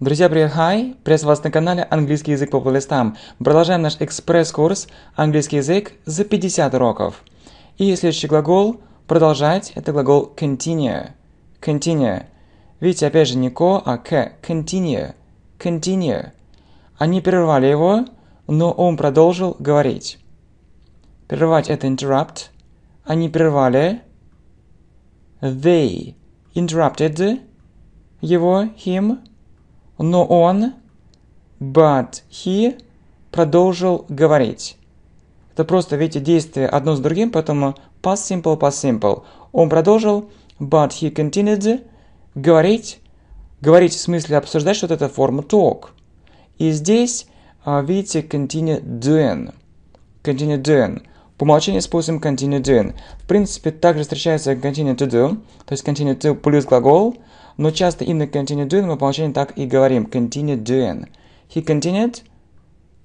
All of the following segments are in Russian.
Друзья, привет, хай! Приветствую вас на канале «Английский язык по плейлистам». Продолжаем наш экспресс-курс «Английский язык за 50 уроков». И следующий глагол «продолжать» — это глагол «continue». «Continue». Видите, опять же не «ко», а «к». «Continue». «Continue». Они прервали его, но он продолжил говорить. Прервать — это «interrupt». Они прервали. They interrupted его, him. Но он, but he, продолжил говорить. Это просто, видите, действие одно с другим, поэтому past simple, past simple. Он продолжил, but he continued говорить. Говорить в смысле обсуждать, что вот это форма talk. И здесь, видите, continue doing. Continue doing. По умолчанию используем continue doing. В принципе, также встречается continue to do, то есть continue to плюс глагол. Но часто именно continue doing мы по умолчанию так и говорим. Continue doing. He continued.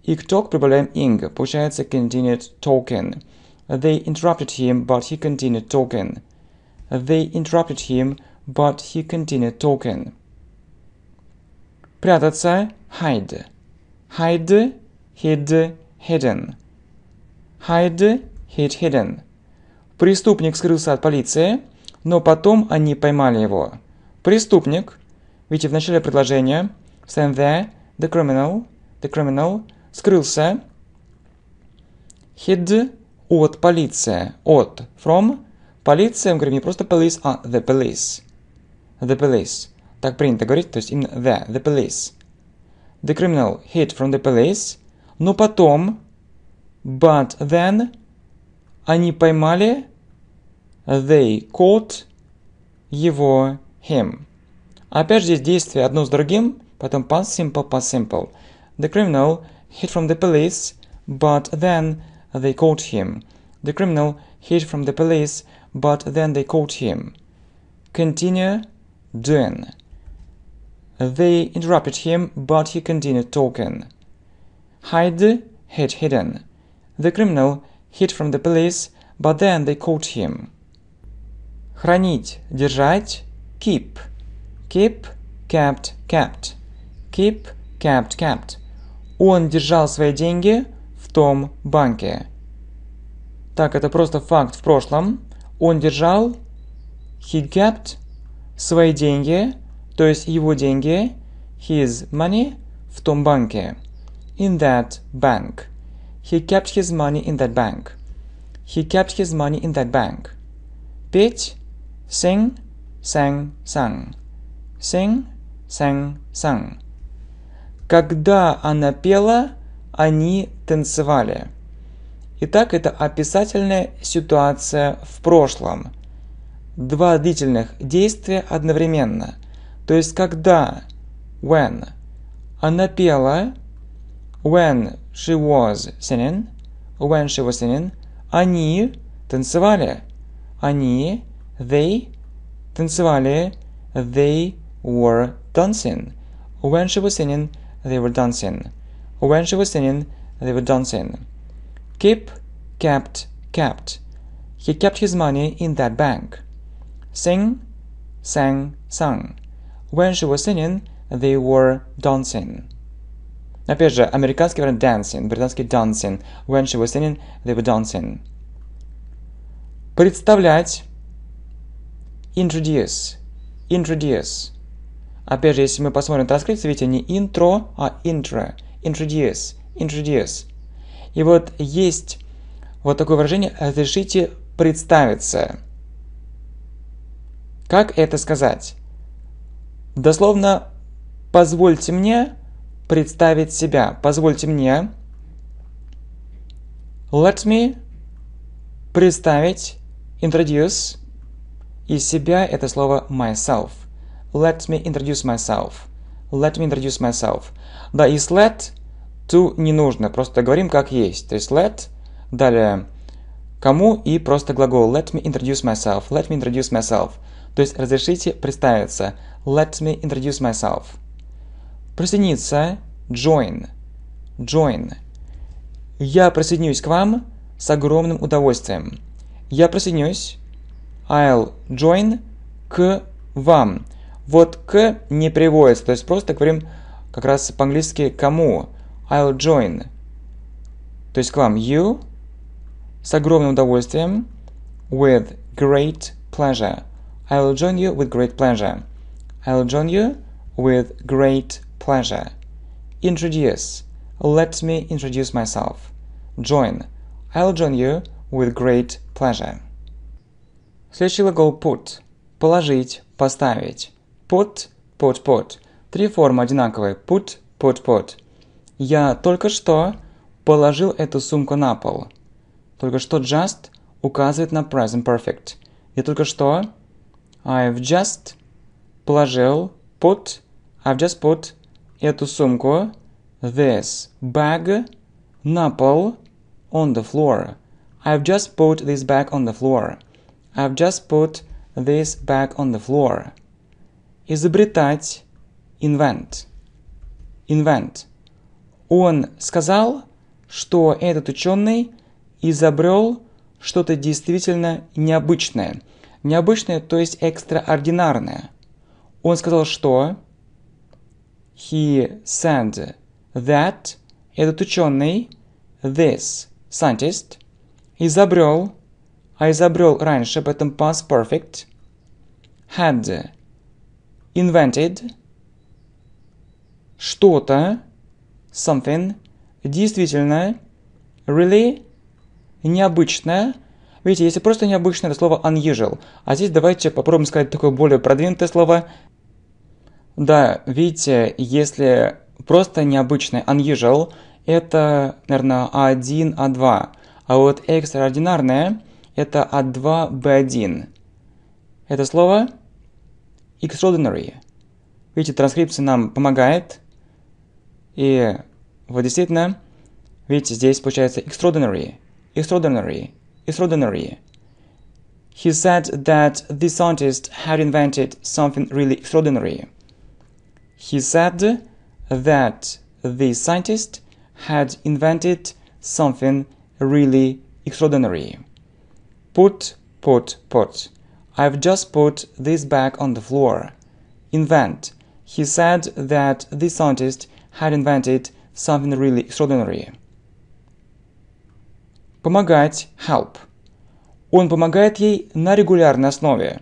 И к talk прибавляем ing. Получается continued talking. They interrupted him, but he continued talking. They interrupted him, but he continued talking. Прятаться. Hide. Hide. Hid. Hidden. Hide. Hid. Hidden. Преступник скрылся от полиции, но потом они поймали его. Преступник, видите, в начале предложения, stand there, the criminal, скрылся, hid, от полиции, от, from, полиция, мы говорим не просто police, а the police, the police, так принято говорить, то есть именно the police, the criminal hid from the police, но потом, but then, они поймали, they caught его, him. Опять же здесь действие одно с другим, потом past simple, past simple. The criminal hid from the police, but then they caught him. The criminal hid from the police, but then they caught him. Continue doing. They interrupted him, but he continued talking. Hide, hid, hidden. The criminal hid from the police, but then they caught him. Хранить, держать. Keep, keep, kept, kept, keep, kept, kept. Он держал свои деньги в том банке. Так, это просто факт в прошлом. Он держал, he kept, свои деньги, то есть его деньги, his money, в том банке. In that bank. He kept his money in that bank. He kept his money in that bank. Петь, sing, sang, sang. Sing, sang, sang. Когда она пела, они танцевали. Итак, это описательная ситуация в прошлом. Два длительных действия одновременно. То есть, когда, when, она пела, when she was singing, они танцевали. Они, they, танцевали, they were dancing. When she was singing, they were dancing. When she was singing, they were dancing. Keep, kept, kept. He kept his money in that bank. Sing, sang, sung. When she was singing, they were dancing. Опять же, американский вариант dancing, британский dancing. When she was singing, they were dancing. Представлять. Introduce. Introduce. Опять же, если мы посмотрим транскрипцию, видите, не intro, а intro. Introduce. Introduce. И вот есть вот такое выражение «разрешите представиться». Как это сказать? Дословно «позвольте мне представить себя». Позвольте мне. Let me представить, introduce. Из себя это слово myself. Let me introduce myself. Let me introduce myself. Да, и с let to не нужно, просто говорим как есть. То есть let, далее кому и просто глагол. Let me introduce myself. Let me introduce myself. То есть разрешите представиться. Let me introduce myself. Присоединиться. Join. Join. Я присоединюсь к вам с огромным удовольствием. Я присоединюсь. I'll join к вам. вот к не приводится. То есть просто говорим как раз по-английски кому. I'll join. То есть к вам. You с огромным удовольствием. With great pleasure. I'll join you with great pleasure. I'll join you with great pleasure. Introduce. Let me introduce myself. Join. I'll join you with great pleasure. Следующий глагол put. Положить, поставить. Put, put, put. Три формы одинаковые. Put, put, put. Я только что положил эту сумку на пол. Только что just указывает на present perfect. Я только что I've just положил put, I've just put эту сумку, this bag, на пол, on the floor. I've just put this bag on the floor. I've just put this bag on the floor. Изобретать, invent. Invent. Он сказал, что этот ученый изобрел что-то действительно необычное. Необычное, то есть экстраординарное. Он сказал, что... He said that этот ученый, this scientist, изобрел, а изобрел раньше, поэтому past perfect, had invented что-то, something, действительно, really, необычное. Видите, если просто необычное, это слово unusual. А здесь давайте попробуем сказать такое более продвинутое слово. Да, видите, если просто необычное, unusual, это, наверное, А1, А2. А вот экстраординарное, это А2, Б1. Это слово extraordinary. Видите, транскрипция нам помогает. И вот действительно, видите, здесь получается extraordinary, extraordinary, extraordinary. He said that the scientist had invented something really extraordinary. He said that the scientist had invented something really extraordinary. Put, put, put. I've just put this bag on the floor. Invent. He said that the scientist had invented something really extraordinary. Помогать, help. Он помогает ей на регулярной основе.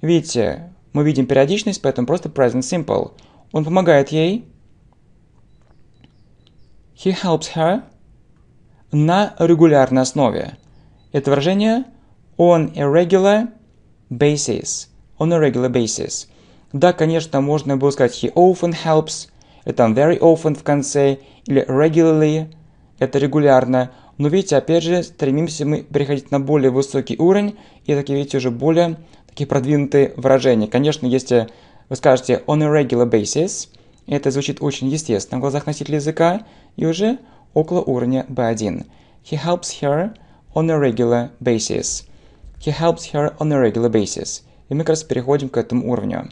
Видите, мы видим периодичность, поэтому просто present simple. Он помогает ей. He helps her. На регулярной основе. Это выражение on a regular basis. On a regular basis. Да, конечно, можно было сказать he often helps. Это very often в конце. Или regularly. Это регулярно. Но видите, опять же, стремимся мы переходить на более высокий уровень. И такие, видите, уже более такие продвинутые выражения. Конечно, если... Вы скажете on a regular basis, это звучит очень естественно в глазах носителя языка, и уже около уровня B1. He helps her on a regular basis. He helps her on a regular basis. И мы как раз переходим к этому уровню.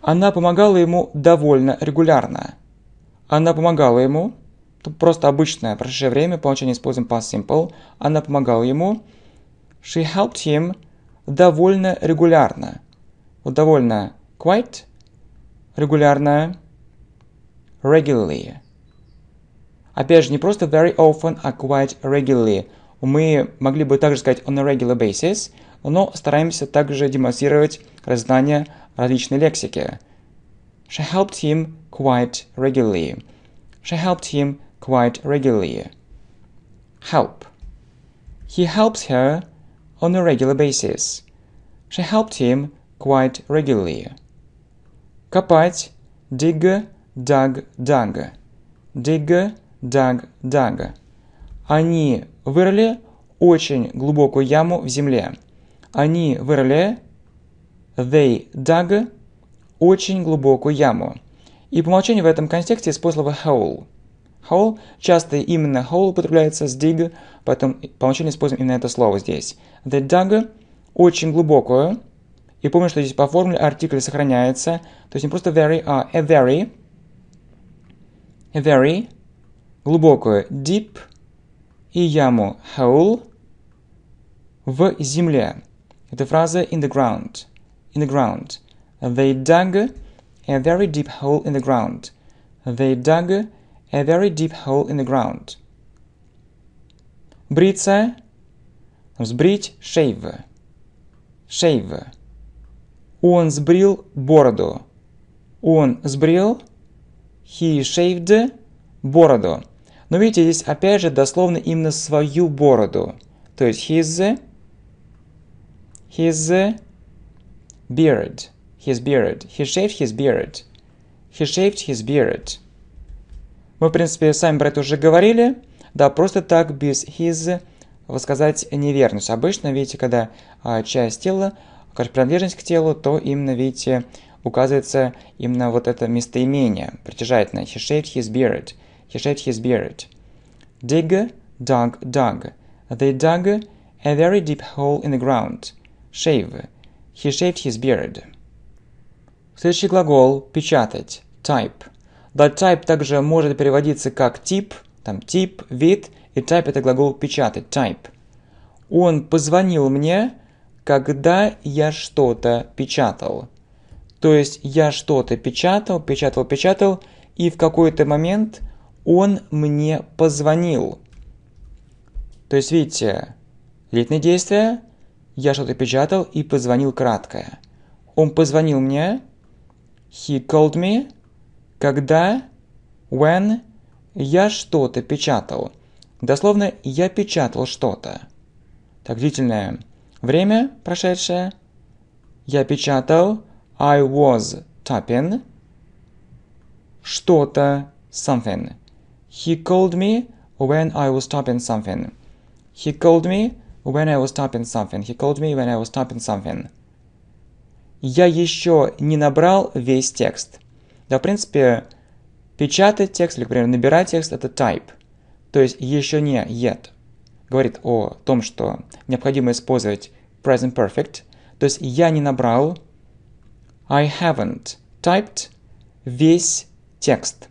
Она помогала ему довольно регулярно. Она помогала ему, просто обычное прошедшее время, получение используем past simple. Она помогала ему. She helped him довольно регулярно. Вот довольно quite, регулярно, regularly. Опять же, не просто very often, а quite regularly. Мы могли бы также сказать on a regular basis, но стараемся также демонстрировать знания различной лексики. She helped him quite regularly. She helped him quite regularly. Help. He helps her on a regular basis. She helped him quite regularly. Копать, dig, dug, dug. Dig, dug, dug. Они вырыли очень глубокую яму в земле. Они вырыли, they dug, очень глубокую яму. И по умолчанию в этом контексте использовалось hole. Hole, часто именно hole употребляется с dig, поэтому по умолчанию используем именно это слово здесь. They dug, очень глубокую. И помню, что здесь по формуле артикль сохраняется. То есть не просто very, а a very, глубокую deep и яму hole в земле. Это фраза in the ground, in the ground. They dug a very deep hole in the ground. They dug a very deep hole in the ground. Бриться, сбрить, shave, shave. Он сбрил бороду. Он сбрил, he shaved, бороду. Но видите, здесь опять же дословно именно свою бороду. То есть his beard, his beard. He shaved his beard. He shaved his beard. Мы, в принципе, сами про это уже говорили. Да, просто так, без his, сказать неверность. Обычно, видите, когда часть тела, принадлежность к телу, то именно, видите, указывается именно вот это местоимение притяжательное. He shaved his beard. He shaved his beard. Dig, dug, dug. They dug a very deep hole in the ground. Shave. He shaved his beard. Следующий глагол печатать. Type. Да, type также может переводиться как тип, там тип, вид, и type это глагол печатать. Type. Он позвонил мне, когда я что-то печатал. То есть я что-то печатал, печатал, печатал, и в какой-то момент он мне позвонил. То есть, видите, длительное действие, я что-то печатал и позвонил краткое. Он позвонил мне, he called me, когда, when, я что-то печатал. Дословно, я печатал что-то. Так, длительное время прошедшее, я печатал, I was typing, что-то, something. He called me when I was typing something. He called me when I was typing something. He called me when I was typing something. Я еще не набрал весь текст. Да, в принципе, печатать текст, или, к примеру, набирать текст, это type. То есть, еще не, yet. Говорит о том, что необходимо использовать present perfect. То есть, я не набрал, I haven't typed, весь текст.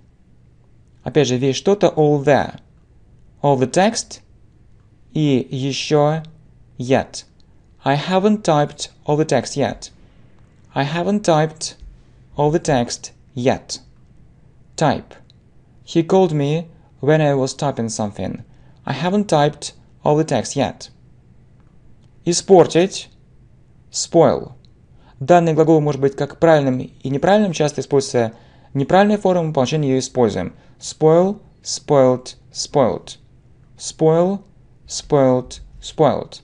Опять же, весь что-то, all the text, и еще yet. I haven't typed all the text yet. I haven't typed all the text yet. Type. He called me when I was typing something. I haven't typed all the text yet. Испортить. Spoil. Данный глагол может быть как правильным и неправильным. Часто используется неправильная форма, мы по умолчанию ее используем. Spoil, spoiled, spoiled. Spoil, spoiled, spoiled.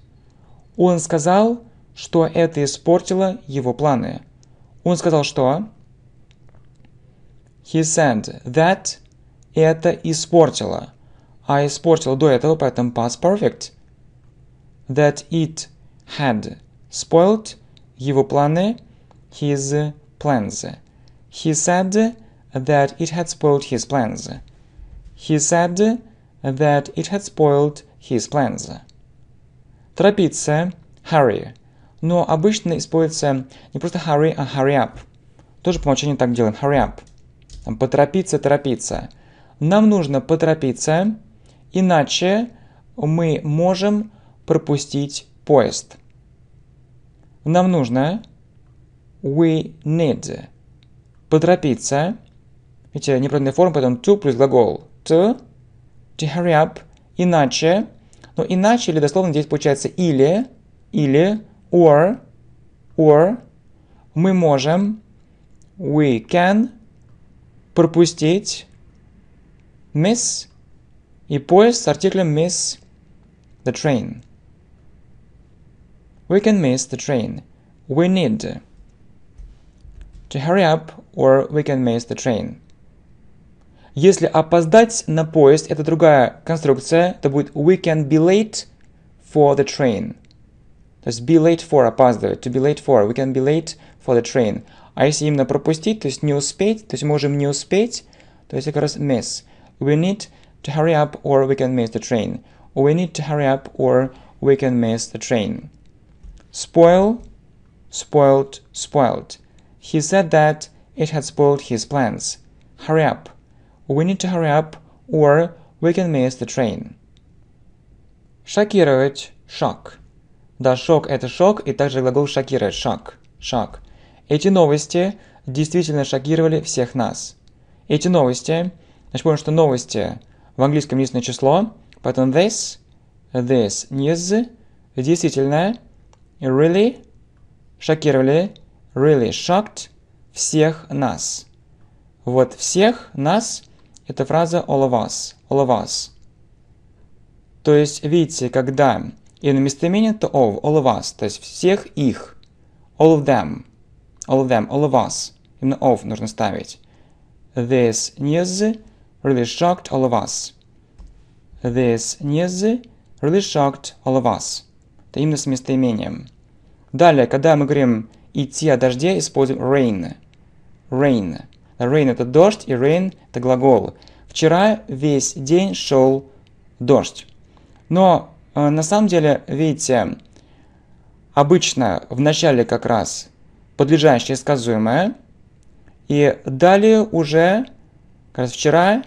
Он сказал, что это испортило его планы. Он сказал, что? He said that это испортило. А испортило до этого, поэтому past perfect. That it had spoiled его планы, his plans. He said that it had spoiled his plans. He said that it had spoiled his plans. Торопиться, hurry. Но обычно используется не просто hurry, а hurry up. Тоже по умолчанию так делаем, hurry up. Там, поторопиться, торопиться. Нам нужно поторопиться, иначе мы можем пропустить поезд. Нам нужно we need поторопиться. Видите, неправильная форма, поэтому to плюс глагол to hurry up, иначе. Но иначе или дословно здесь получается или or мы можем, we can, пропустить, miss, и поезд с артиклем miss the train. We can miss the train. We need to hurry up or we can miss the train. Если опоздать на поезд, это другая конструкция, то будет we can be late for the train. То есть be late for, опаздывать, to be late for, we can be late for the train. А если именно пропустить, то есть не успеть, то есть можем не успеть, то есть как раз miss. We need to hurry up or we can miss the train. We need to hurry up or we can miss the train. Spoil, spoiled, spoiled. He said that it had spoiled his plans. Hurry up. We need to hurry up or we can miss the train. Шокировать, шок. Да, шок это шок, и также глагол шокировать, шок, шок. Эти новости действительно шокировали всех нас. Эти новости, значит, помню, что новости в английском единственное число, поэтому this news действительно really шокировали, really shocked всех нас. Вот всех нас, это фраза all of us, all of us. То есть, видите, когда и на местоимение, то all of us, то есть всех их, all of them, all of us, именно of нужно ставить. This news really shocked all of us. This news really shocked all of us. Это именно с местоимением. Далее, когда мы говорим идти о дожде, используем rain. Rain. Rain это дождь, и rain это глагол. Вчера весь день шел дождь. Но на самом деле, видите, обычно в начале как раз подлежащее сказуемое, и далее уже, как раз вчера,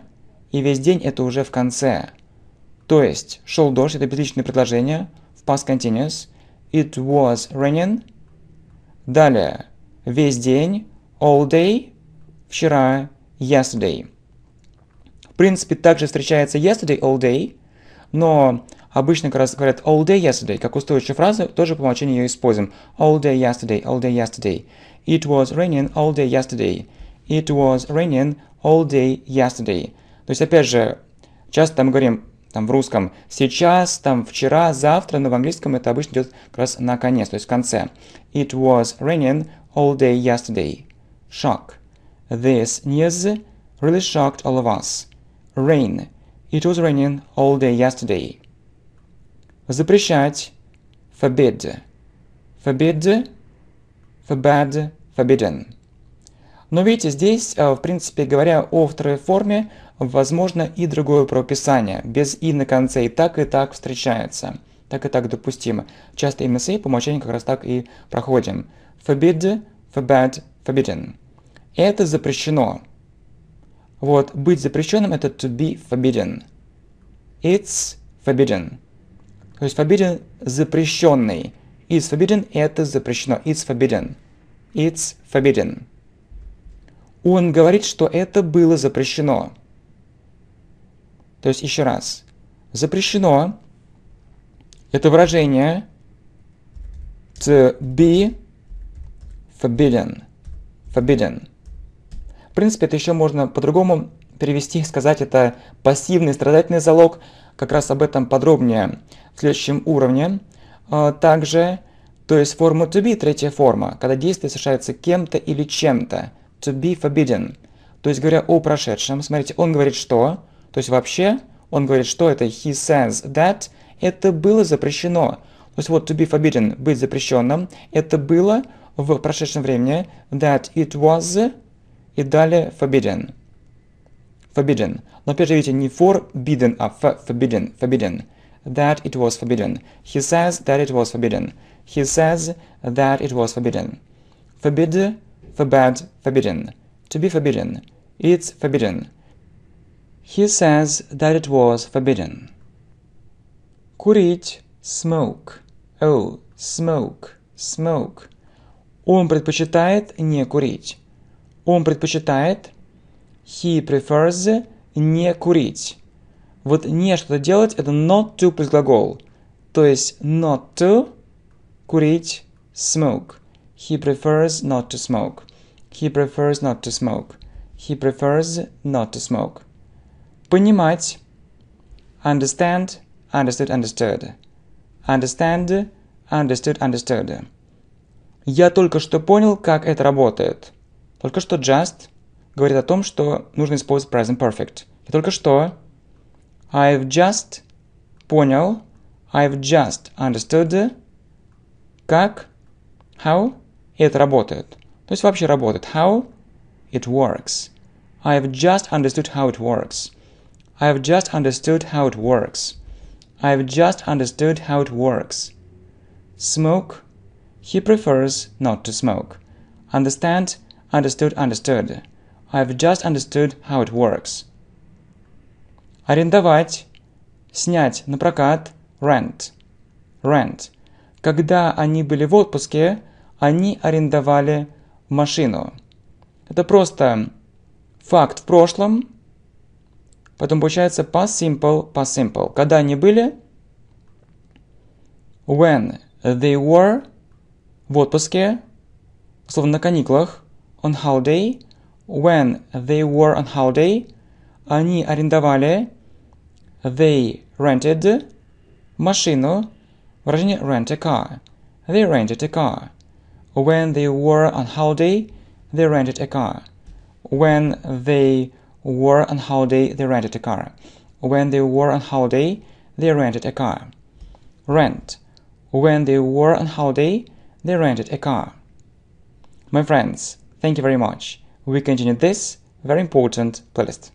и весь день это уже в конце. То есть, шел дождь, это безличное предложение в past continuous. It was raining. Далее, весь день, all day, вчера, yesterday. В принципе, также встречается yesterday, all day, но обычно как раз говорят all day yesterday, как устойчивую фразу, тоже по умолчанию ее используем. All day yesterday, all day yesterday. It was raining all day yesterday. It was raining all day yesterday. То есть, опять же, часто там говорим, там в русском сейчас, там вчера, завтра, но в английском это обычно идет как раз на конец, то есть в конце. It was raining all day yesterday. Shock. This news really shocked all of us. Rain. It was raining all day yesterday. Запрещать. Forbid. Forbid. Forbid. Forbidden. Но видите, здесь, в принципе, говоря о второй форме, возможно и другое правописание. Без «и» на конце и так встречается. Так и так допустимо. Часто именно с «и» по умолчанию как раз так и проходим. Forbid. Forbid. Forbidden. Это запрещено. Вот, быть запрещенным – это to be forbidden. It's forbidden. То есть forbidden – запрещенный. It's forbidden – это запрещено. It's forbidden. It's forbidden. Он говорит, что это было запрещено. То есть еще раз. Запрещено – это выражение to be forbidden. Forbidden. В принципе, это еще можно по-другому перевести, сказать, это пассивный страдательный залог. Как раз об этом подробнее в следующем уровне. Также, то есть форма to be, третья форма, когда действие совершается кем-то или чем-то. To be forbidden. То есть, говоря о прошедшем, смотрите, он говорит что, то есть вообще, он говорит что, это he says that, это было запрещено. То есть вот to be forbidden, быть запрещенным, это было в прошедшем времени, that it was, и далее forbidden. Forbidden. Но опять же, видите, не forbidden, а forbidden. Forbidden. That it was forbidden. He says that it was forbidden. He says that it was forbidden. Forbid, forbade, forbidden. To be forbidden. It's forbidden. He says that it was forbidden. Курить. Smoke. Oh, smoke. Smoke. Он предпочитает не курить. Он предпочитает... He prefers не курить. Вот не что-то делать, это not to плюс глагол. То есть not to курить, smoke. He prefers not to smoke. He prefers not to smoke. He prefers not to smoke. Понимать. Understand, understood, understood. Understand, understood, understood. Я только что понял, как это работает. Только что just говорит о том, что нужно использовать present perfect. И только что I've just понял, I've just understood, как, how, это работает. То есть вообще работает. How it works. I've just understood how it works. I've just understood how it works. I've just understood how it works. Smoke. He prefers not to smoke. Understand, understood, understood. I've just understood how it works. Арендовать, снять на прокат, rent. Rent. Когда они были в отпуске, они арендовали машину. Это просто факт в прошлом. Потом получается past simple. Когда они были? When they were в отпуске, словно на каникулах, on holiday. When they were on holiday, они арендовали, they rented машину, выражение rent a car. They rented a car. When they were on holiday, they rented a car. When they were on holiday, they rented a car. When they were on holiday, they rented a car. Rent. When they were on holiday, they rented a car. My friends, thank you very much. We continue this very important playlist.